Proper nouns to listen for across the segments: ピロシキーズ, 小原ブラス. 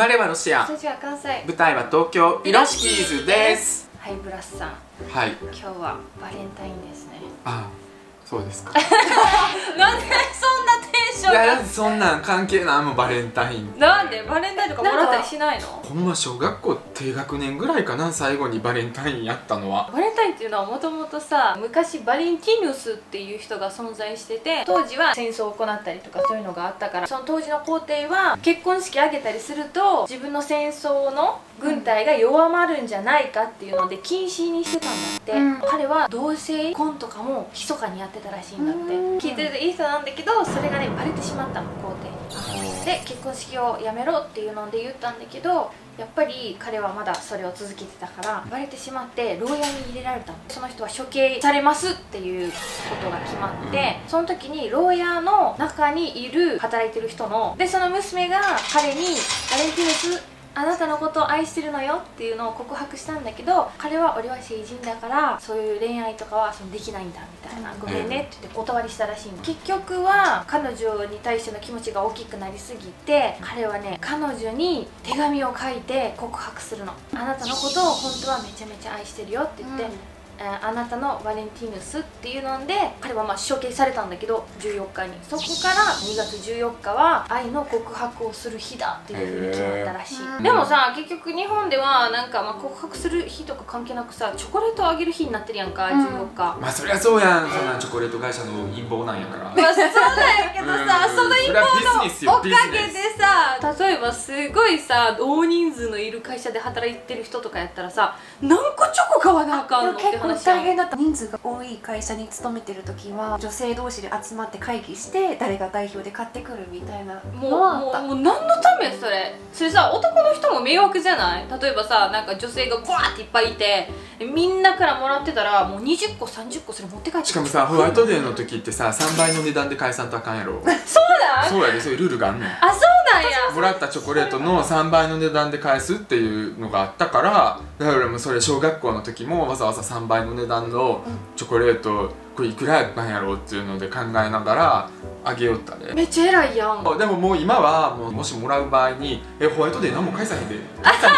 まれはロシア、ステージは関西、舞台は東京、イロシキーズです。はい、ブラスさん、はい、今日はバレンタインですね。ああ、そうですか。なんでそんなテンション。いや、だってそんなん関係ないもん、バレンタイン。なんでバレンタインとかもらったりしないの。ほんま小学校低学年ぐらいかな、最後にバレンタインやったのは。バレンタインっていうのはもともとさ、昔バレンティヌスっていう人が存在してて、当時は戦争を行ったりとかそういうのがあったから、その当時の皇帝は結婚式あげたりすると自分の戦争の軍隊が弱まるんじゃないかっていうので禁止にしてたんだって、うん、彼は同性婚とかも密かにやってたらしいんだって。聞いてるといい人なんだけど、それがねバレてしまったの、皇帝に。で結婚式をやめろっていうので言ったんだけど、やっぱり彼はまだそれを続けてたからバレてしまって牢屋に入れられたの。その人は処刑されますっていうことが決まって、うん、その時に牢屋の中にいる働いてる人ので、その娘が彼に「バレンティヌス、あなたのことを愛してるのよ」っていうのを告白したんだけど、彼は「俺は成人だからそういう恋愛とかはできないんだ」みたいな「ごめんね」って言って断りしたらしいの。結局は彼女に対しての気持ちが大きくなりすぎて、彼はね彼女に手紙を書いて告白するの。あなたのことを本当はめちゃめちゃ愛してるよって言って、あなたのバレンティヌスっていうので彼はまあ処刑されたんだけど、14日に。そこから2月14日は愛の告白をする日だっていうふうに決まったらしい。でもさ、結局日本ではなんかまあ告白する日とか関係なくさ、チョコレートをあげる日になってるやんか、14日。まあそりゃそうやん、そんなチョコレート会社の陰謀なんやから。まあそうだよけどさ、その陰謀のおかげでさ、例えばすごいさ大人数のいる会社で働いてる人とかやったらさ、何個チョコ買わなあかんのって話。大変だった。人数が多い会社に勤めてる時は女性同士で集まって会議して誰が代表で買ってくるみたいな。もう何のためそれ。それさ、男の人も迷惑じゃない？例えばさ、なんか女性がバーっていっぱいいてみんなからもらってたら、もう20個30個それ持って帰って。しかもさ、ホワイトデーの時ってさ3倍の値段で返さんとあかんやろ。そうだ。そうやで、そういうルールがあんねん。あ、そうなんや。もらったチョコレートの3倍の値段で返すっていうのがあったから、だからもうそれ小学校の時もわざわざ3倍の値段のチョコレートこれいくらやったんやろうっていうので考えながらあげよったで。めっちゃ偉いやん。でももう今はもしもらう場合に「ホワイトデー何も返さへんで」なんか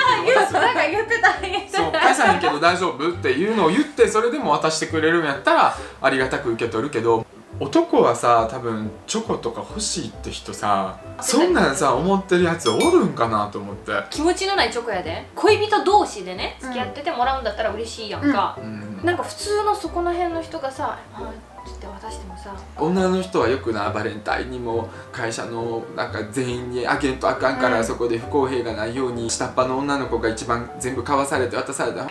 言ってたね。そう「返さへんけど大丈夫？」っていうのを言って、それでも渡してくれるんやったらありがたく受け取るけど、男はさ多分チョコとか欲しいって人さ、そんなんさ思ってるやつおるんかなと思って。気持ちのないチョコやで。恋人同士でね付き合っててもらうんだったら嬉しいやんか、なんか普通のそこの辺の人がさ「はい」って渡してもさ。女の人はよくな、バレンタインにも会社のなんか全員にあげんとあかんから、そこで不公平がないように下っ端の女の子が一番全部買わされて渡された。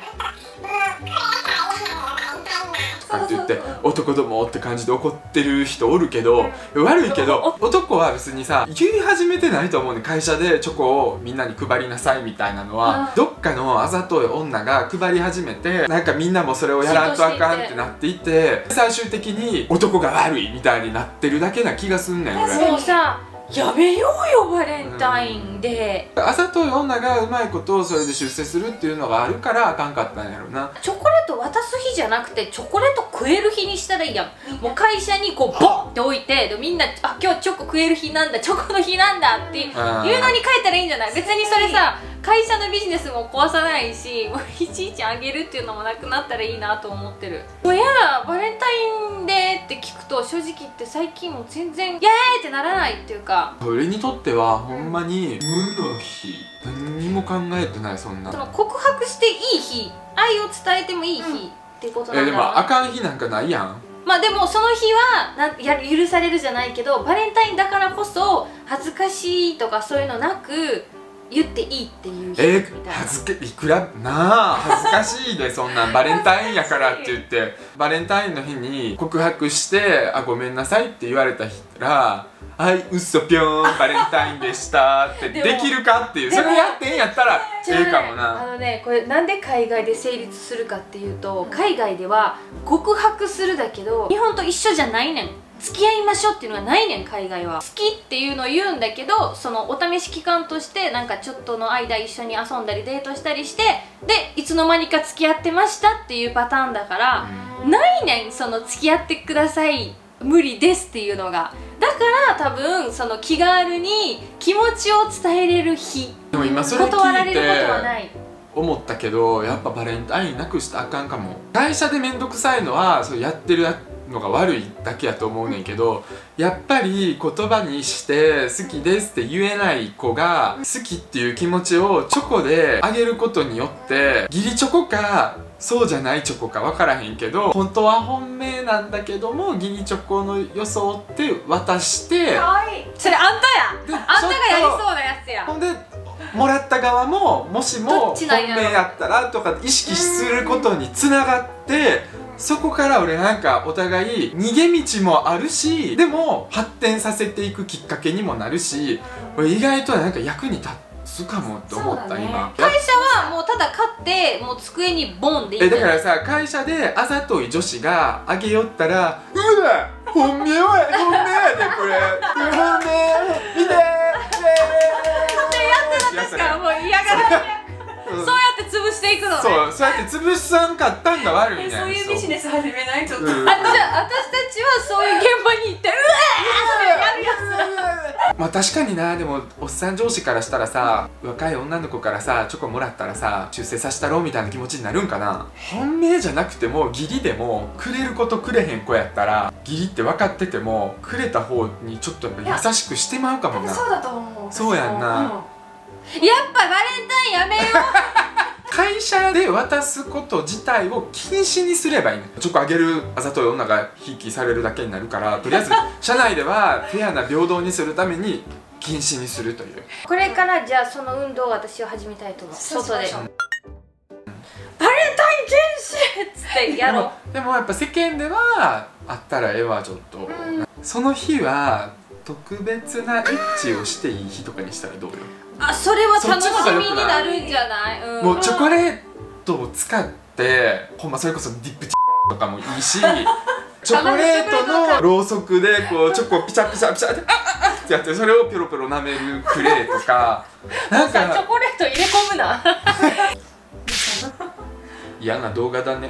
って言って男どもって感じで怒ってる人おるけど、悪いけど男は別にさ言い始めてないと思うね。会社でチョコをみんなに配りなさいみたいなのはどっかのあざとい女が配り始めて、なんかみんなもそれをやらんとあかんってなっていて、最終的に男が悪いみたいになってるだけな気がすんねん。俺もさやめようよ、バレンタインで。あざとい女がうまいことをそれで出世するっていうのがあるからあかんかったんやろな。チョコレート渡す日じゃなくてチョコレート食える日にしたらいいやん。もう会社にこうボンって置いて、でみんな「あ、今日チョコ食える日なんだ、チョコの日なんだ」っていうのに書いたらいいんじゃない？別にそれさ会社のビジネスも壊さないし、もういちいちあげるっていうのもなくなったらいいなと思ってる。もうやだ、バレンタインデーって聞くと正直言って最近もう全然イエーイってならないっていうか、俺にとってはほんまに無の日、何も考えてない。そんなその告白していい日、愛を伝えてもいい日ってことなんだろうな。いやでもあかん日なんかないやん。まあでもその日は許されるじゃないけど、バレンタインだからこそ恥ずかしいとかそういうのなく言っていいっていう人みたいな。いくらなあ恥ずかしいで、そんなんバレンタインやからって言ってバレンタインの日に告白して「あ、ごめんなさい」って言われた日ら「はい、うっそぴょん、バレンタインでした」ってできるかっていう。それやってんやったらええかもな。これなんで海外で成立するかっていうと、海外では告白するだけど日本と一緒じゃないねん。付き合いましょうっていうのがないねん、海外は。好きっていうのを言うんだけど、そのお試し期間としてなんかちょっとの間一緒に遊んだりデートしたりして、でいつの間にか付き合ってましたっていうパターンだからないねん、その付き合ってください無理ですっていうのが。だから多分その気軽に気持ちを伝えれる日でも今それ聞いて思ったけど、やっぱバレンタインなくしたらあかんかも。会社で面倒くさいのはそれやってるのが悪いだけやと思うねんけど、やっぱり言葉にして好きですって言えない子が好きっていう気持ちをチョコであげることによって、義理チョコかそうじゃないチョコか分からへんけど、本当は本命なんだけども義理チョコの装って渡して、かわいい。それあんたや、あんたがやりそうなやつや。ほんでもらった側ももしも本命やったらとか意識することにつながって、そこから俺なんかお互い逃げ道もあるし、でも発展させていくきっかけにもなるし、俺意外となんか役に立つかもって思った、ね、今。会社はもうただ買ってもう机にボンでいい。だからさ、会社であざとい女子があげよったら「うわ本命は本命やでこれ本命見て!」ってやってたんですから、もう嫌がられる。そうやって潰していくのね。そうやって潰さんかったんが悪いね。そういうビジネス始めないと。じゃあ私たちはそういう現場に行ってうわーってやるやつ。まあ確かにな。でもおっさん上司からしたらさ、若い女の子からさチョコもらったらさ出世させたろうみたいな気持ちになるんかな。本命じゃなくても義理でもくれることくれへん子やったら、義理って分かっててもくれた方にちょっとやっぱ優しくしてまうかもな。そうだと思う。そうやんな。やっぱバレンタインやめよう会社で渡すこと自体を禁止にすればいいの。チョコあげるあざとい女がひいきされるだけになるから、とりあえず社内ではフェアな平等にするために禁止にするという。これからじゃあその運動を私は始めたいと思う。外でバレンタイン禁止っつってやろう。でもやっぱ世間ではあったら絵はちょっとその日は特別なエッチをしていい日とかにしたらどうよ。あ、それは楽しみになるんじゃない？うん、もうチョコレートを使って、ほんまそれこそディップチとかもいいし、チョコレートのろうそくでこうチョコピチャピチャピチャってあってやって、それをピロピロ舐めるクレーとか、なんかチョコレート入れ込むな。嫌な動画だね。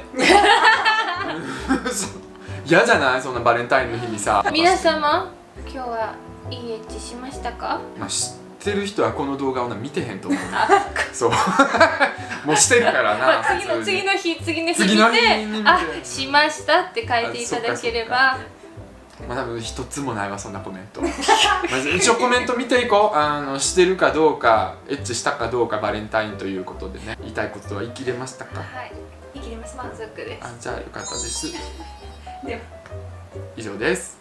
嫌じゃない？そんなバレンタインの日にさ。皆様、今日はいいエッチしましたか？まあしてる人はこの動画を見てへんと思う。そうもうしてるからな。次の日見て、あ、しましたって書いていただければ。まあ多分一つもないわそんなコメント。一応コメント見ていこう。してるかどうか、エッチしたかどうか、バレンタインということでね。言いたいことは言い切れましたか？はい、言い切れます。満足です。あ、じゃあよかったです。では以上です。